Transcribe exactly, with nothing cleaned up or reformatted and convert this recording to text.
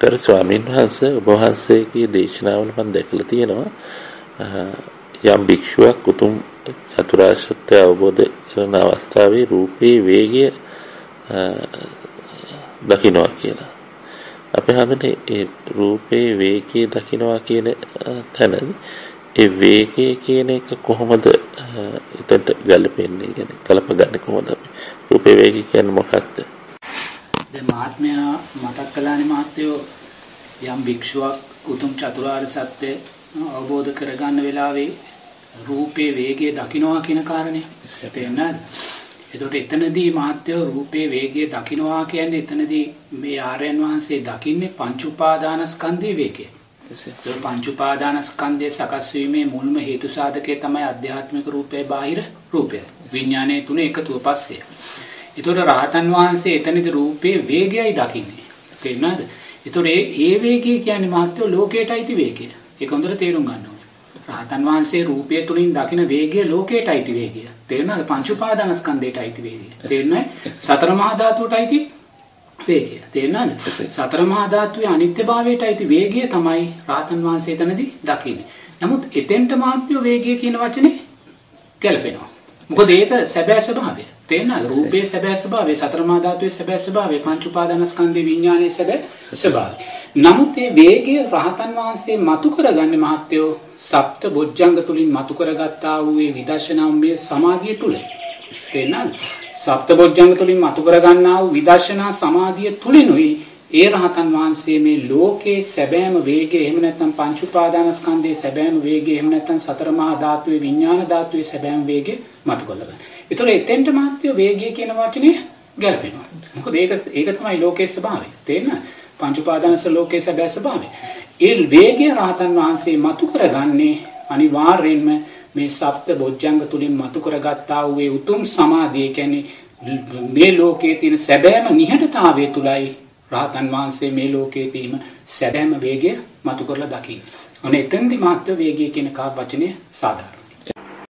तर स्वामीन्वास उपहासकी देशनावल देखलती है ना या भिक्षुआ कुतुम चतुराशत्य अवबोधनावस्थावे रूपे वेगे දකින්නවා කියලා. අපි හඳුනේ ඒ රූපේ වේගය දකින්නවා කියන තැනදී ඒ වේගය කියන එක කොහොමද එතනට ගලපෙන්නේ කියන්නේ කලපගන්නේ කොහොමද අපි රූපේ වේගය කියන්නේ මොකක්ද? දැන් මහත්මයා මතක් කළානේ මහත්තයෝ යම් භික්ෂුවක් උතුම් චතුරාර්ය සත්‍ය අවබෝධ කරගන්න වෙලාවේ රූපේ වේගය දකින්නවා කියන කාරණය. තේරෙන්නේ එතකොට එතනදී මාත්‍යෝ රූපේ වේගය දකින්නවා කියන්නේ එතනදී මේ ආර්යයන් වහන්සේ දකින්නේ පංච උපාදානස්කන්ධයේ වේගය. ඒක පංච උපාදානස්කන්ධයේ සකස් වීමේ මුල්ම හේතු සාධකයේ තමයි අධ්‍යාත්මික රූපේ බාහිර රූපය. විඥානයේ තුන එකතුව පස්සේ. ඒතකොට රහතන් වහන්සේ එතනදී රූපේ වේගයයි දකින්නේ. තේරුණාද? ඒතකොට ඒ වේගය කියන්නේ මාත්‍යෝ ලෝකයටයි වේගය. ඒක හොඳට තේරුම් ගන්න ඕනේ. රහතන් වහන්සේ රූපය තුලින් දකින වේගය ලෝකයටයි වේගය. තේරෙනවද? පංච උපාදානස්කන්ධයට අයිති වේගය. තේරෙනවද? සතර මහා ධාතුවට අයිති වේගය. තේරෙනවද? සතර මහා ධාතුවේ අනිත්‍යභාවයට අයිති වේගය තමයි රාතන් වහන්සේ එතනදී දකින්නේ. නමුත් එතෙන්ට මාත්‍ය වේගය කියන වචනේ ගැලපෙනවා. මොකද ඒක සැබෑ ස්වභාවය. තේරෙනවද? රූපයේ සැබෑ ස්වභාවය, සතර මහා ධාතුවේ සැබෑ ස්වභාවය, පංච උපාදානස්කන්ධේ විඥානයේ සැබෑ ස්වභාවය. නමුත් මේ වේගය රාතන් වහන්සේ මතු කරගන්නේ මාත්‍යෝ සප්ත බොජ්ජංග තුලින් මතු කරගත්තා වූ මේ විදර්ශනාම්භය සමාධිය තුල. එතනනම් සප්ත බොජ්ජංග තුලින් මතු කරගන්නා වූ විදර්ශනා සමාධිය තුලිනුයි ඒ රහතන් වහන්සේ මේ ලෝකේ සැබෑම වේගය එහෙම නැත්නම් පංච උපාදානස්කන්ධයේ සැබෑම වේගය එහෙම නැත්නම් සතර මහා ධාතුවේ විඥාන ධාතුවේ සැබෑම වේගය මතු කරගන්නවා. ඒතර එතෙන්ට මාත්‍ය වේගය කියන වචනේ ගැලපෙනවා. මොකද ඒක ඒක තමයි ලෝකයේ ස්වභාවය. තේරෙනවද? පංච උපාදානස ලෝකයේ සැබෑ ස්වභාවය. ඒ වේගය රහතන් වහන්සේ මතු කරගන්නේ අනිවාර්යෙන්ම මේ සප්ත බොජ්ජංග තුලින් මතු කරගත්තා වූ උතුම් සමාධිය. කියන්නේ මේ ලෝකයේ තියෙන සැබෑම නිහඬතාවය තුලයි රහතන් වහන්සේ මේ ලෝකයේ තියෙන සැබෑම වේගය මතු කරලා දකින්නේ. අනේ එතෙන්දි මාත්‍ය වේගය කියන කා වචනේ සාධාරණයි.